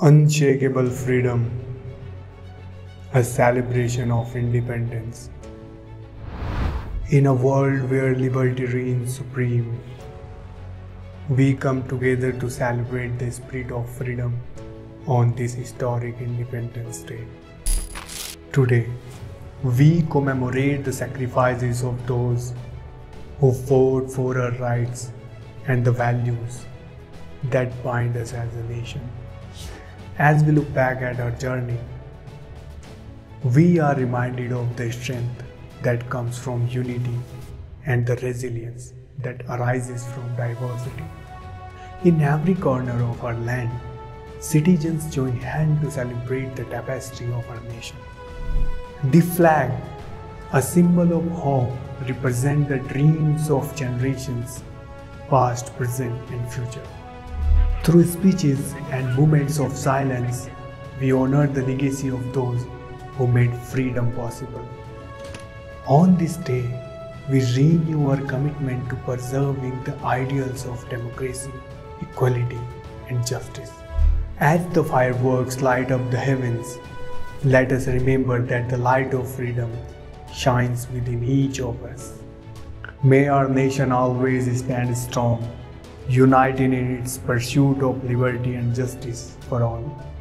Unshakable freedom, a celebration of independence. In a world where liberty reigns supreme, we come together to celebrate the spirit of freedom on this historic Independence Day. Today, we commemorate the sacrifices of those who fought for our rights and the values that bind us as a nation. As we look back at our journey, we are reminded of the strength that comes from unity and the resilience that arises from diversity. In every corner of our land, citizens join hands to celebrate the tapestry of our nation. The flag, a symbol of hope, represents the dreams of generations, past, present, and future. Through speeches and moments of silence, we honor the legacy of those who made freedom possible. On this day, we renew our commitment to preserving the ideals of democracy, equality, and justice. As the fireworks light up the heavens, let us remember that the light of freedom shines within each of us. May our nation always stand strong, united in its pursuit of liberty and justice for all.